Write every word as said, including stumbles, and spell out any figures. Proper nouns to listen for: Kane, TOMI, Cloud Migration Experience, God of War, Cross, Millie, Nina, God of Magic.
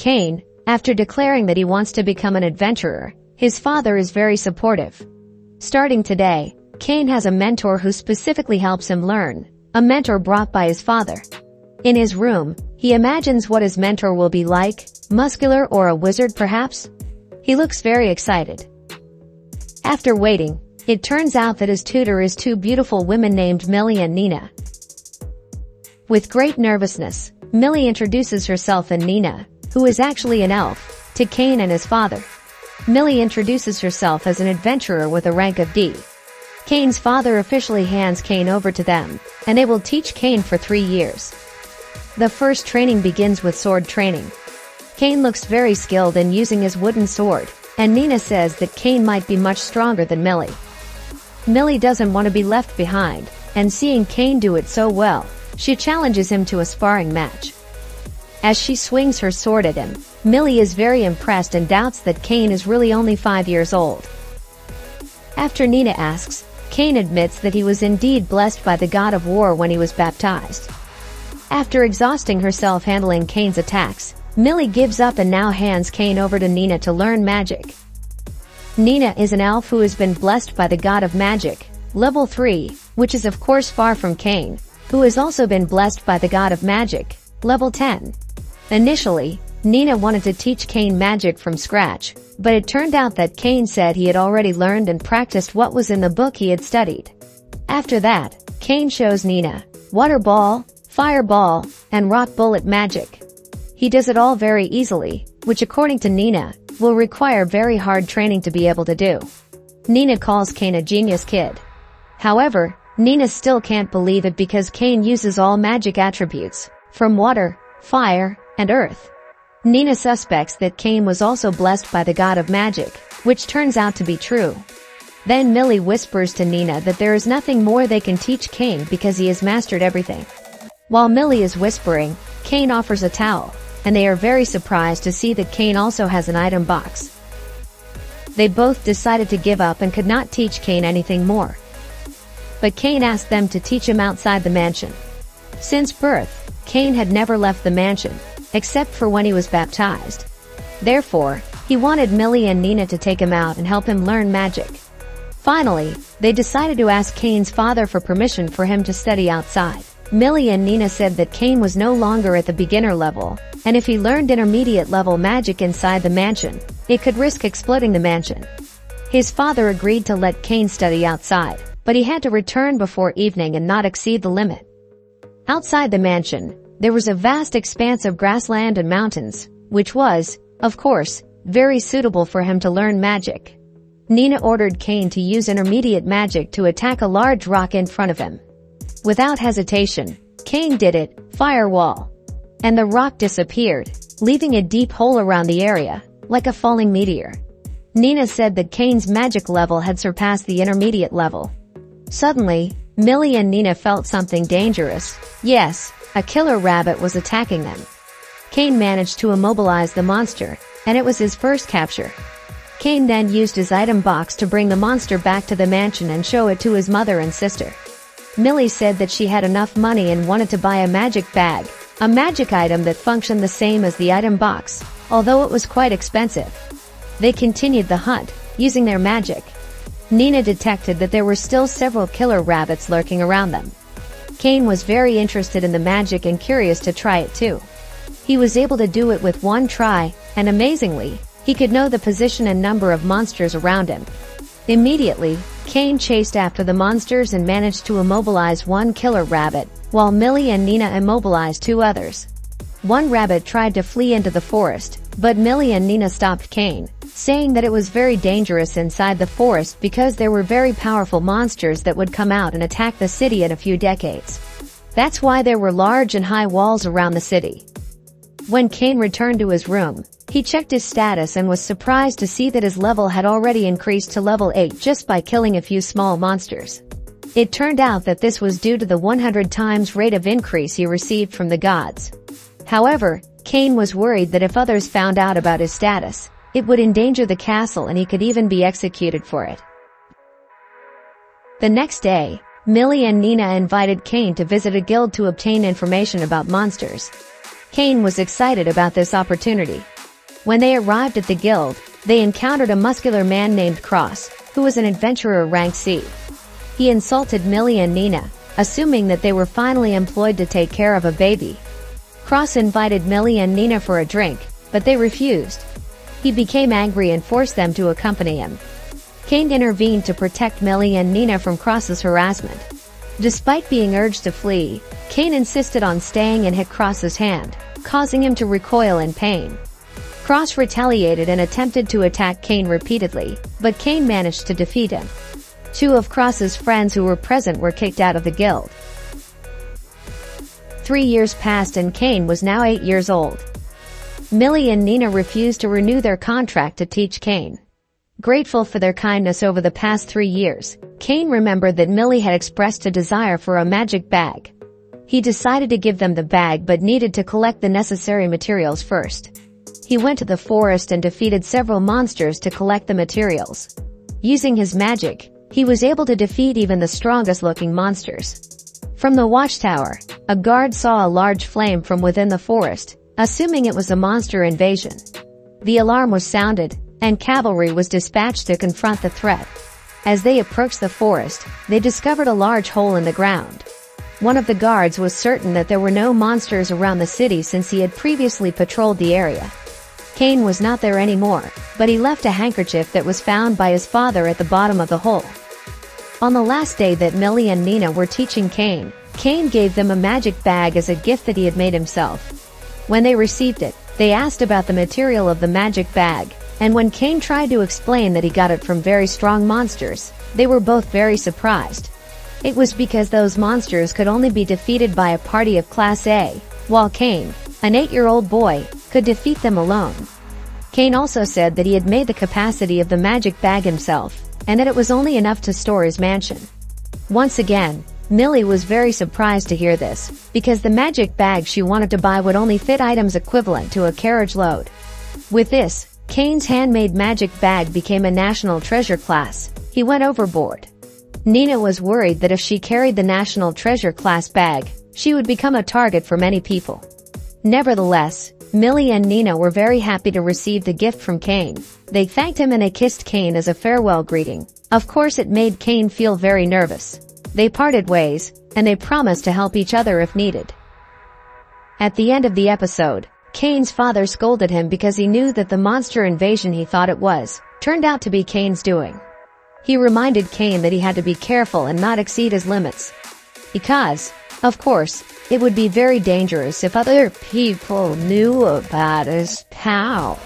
Kane, after declaring that he wants to become an adventurer, his father is very supportive. Starting today, Kane has a mentor who specifically helps him learn, a mentor brought by his father. In his room, he imagines what his mentor will be like, muscular or a wizard perhaps? He looks very excited. After waiting, it turns out that his tutor is two beautiful women named Millie and Nina. With great nervousness, Millie introduces herself and Nina, who is actually an elf, to Kane and his father. Millie introduces herself as an adventurer with a rank of D. Kane's father officially hands Kane over to them, and they will teach Kane for three years. The first training begins with sword training. Kane looks very skilled in using his wooden sword, and Nina says that Kane might be much stronger than Millie. Millie doesn't want to be left behind, and seeing Kane do it so well, she challenges him to a sparring match. As she swings her sword at him, Millie is very impressed and doubts that Kane is really only five years old. After Nina asks, Kane admits that he was indeed blessed by the God of War when he was baptized. After exhausting herself handling Kane's attacks, Millie gives up and now hands Kane over to Nina to learn magic. Nina is an elf who has been blessed by the God of Magic, level three, which is of course far from Kane, who has also been blessed by the God of Magic, level ten. Initially, Nina wanted to teach Kane magic from scratch, but it turned out that Kane said he had already learned and practiced what was in the book he had studied. After that, Kane shows Nina water ball, fireball, and rock bullet magic. He does it all very easily, which according to Nina, will require very hard training to be able to do. Nina calls Kane a genius kid. However, Nina still can't believe it because Kane uses all magic attributes, from water, fire, and earth. Nina suspects that Kane was also blessed by the God of Magic, which turns out to be true. Then Millie whispers to Nina that there is nothing more they can teach Kane because he has mastered everything. While Millie is whispering, Kane offers a towel, and they are very surprised to see that Kane also has an item box. They both decided to give up and could not teach Kane anything more. But Kane asked them to teach him outside the mansion. Since birth, Kane had never left the mansion, except for when he was baptized. Therefore, he wanted Millie and Nina to take him out and help him learn magic. Finally, they decided to ask Kane's father for permission for him to study outside. Millie and Nina said that Kane was no longer at the beginner level, and if he learned intermediate level magic inside the mansion, it could risk exploding the mansion. His father agreed to let Kane study outside, but he had to return before evening and not exceed the limit. Outside the mansion, there was a vast expanse of grassland and mountains, which was, of course, very suitable for him to learn magic. Nina ordered Kane to use intermediate magic to attack a large rock in front of him. Without hesitation, Kane did it, firewall. And the rock disappeared, leaving a deep hole around the area, like a falling meteor. Nina said that Kane's magic level had surpassed the intermediate level. Suddenly, Millie and Nina felt something dangerous. Yes, a killer rabbit was attacking them. Kane managed to immobilize the monster, and it was his first capture. Kane then used his item box to bring the monster back to the mansion and show it to his mother and sister. Millie said that she had enough money and wanted to buy a magic bag, a magic item that functioned the same as the item box, although it was quite expensive. They continued the hunt, using their magic. Nina detected that there were still several killer rabbits lurking around them. Kane was very interested in the magic and curious to try it too. He was able to do it with one try, and amazingly, he could know the position and number of monsters around him. Immediately, Kane chased after the monsters and managed to immobilize one killer rabbit, while Millie and Nina immobilized two others. One rabbit tried to flee into the forest, but Millie and Nina stopped Kane, saying that it was very dangerous inside the forest because there were very powerful monsters that would come out and attack the city in a few decades. That's why there were large and high walls around the city. When Kane returned to his room, he checked his status and was surprised to see that his level had already increased to level eight just by killing a few small monsters. It turned out that this was due to the one hundred times rate of increase he received from the gods. However, Kane was worried that if others found out about his status, it would endanger the castle and he could even be executed for it. The next day, Millie and Nina invited Kane to visit a guild to obtain information about monsters. Kane was excited about this opportunity. When they arrived at the guild, they encountered a muscular man named Cross, who was an adventurer rank C. He insulted Millie and Nina, assuming that they were finally employed to take care of a baby. Cross invited Millie and Nina for a drink, but they refused. He became angry and forced them to accompany him. Kane intervened to protect Millie and Nina from Cross's harassment. Despite being urged to flee, Kane insisted on staying and hit Cross's hand, causing him to recoil in pain. Cross retaliated and attempted to attack Kane repeatedly, but Kane managed to defeat him. Two of Cross's friends who were present were kicked out of the guild. Three years passed and Kane was now eight years old. Millie and Nina refused to renew their contract to teach Kane. Grateful for their kindness over the past three years, Kane remembered that Millie had expressed a desire for a magic bag. He decided to give them the bag but needed to collect the necessary materials first. He went to the forest and defeated several monsters to collect the materials. Using his magic, he was able to defeat even the strongest-looking monsters. From the watchtower, a guard saw a large flame from within the forest, assuming it was a monster invasion. The alarm was sounded, and cavalry was dispatched to confront the threat. As they approached the forest, they discovered a large hole in the ground. One of the guards was certain that there were no monsters around the city since he had previously patrolled the area. Kane was not there anymore, but he left a handkerchief that was found by his father at the bottom of the hole. On the last day that Millie and Nina were teaching Kane, Kane gave them a magic bag as a gift that he had made himself. When they received it, they asked about the material of the magic bag, and when Kane tried to explain that he got it from very strong monsters, they were both very surprised. It was because those monsters could only be defeated by a party of Class A, while Kane, an eight-year-old boy, could defeat them alone. Kane also said that he had made the capacity of the magic bag himself, and that it was only enough to store his mansion. Once again, Millie was very surprised to hear this, because the magic bag she wanted to buy would only fit items equivalent to a carriage load. With this, Kane's handmade magic bag became a national treasure class. He went overboard. Nina was worried that if she carried the national treasure class bag, she would become a target for many people. Nevertheless, Millie and Nina were very happy to receive the gift from Kane. They thanked him and they kissed Kane as a farewell greeting. Of course, it made Kane feel very nervous. They parted ways, and they promised to help each other if needed. At the end of the episode, Kane's father scolded him because he knew that the monster invasion he thought it was turned out to be Kane's doing. He reminded Kane that he had to be careful and not exceed his limits. Because, of course, it would be very dangerous if other people knew about his power.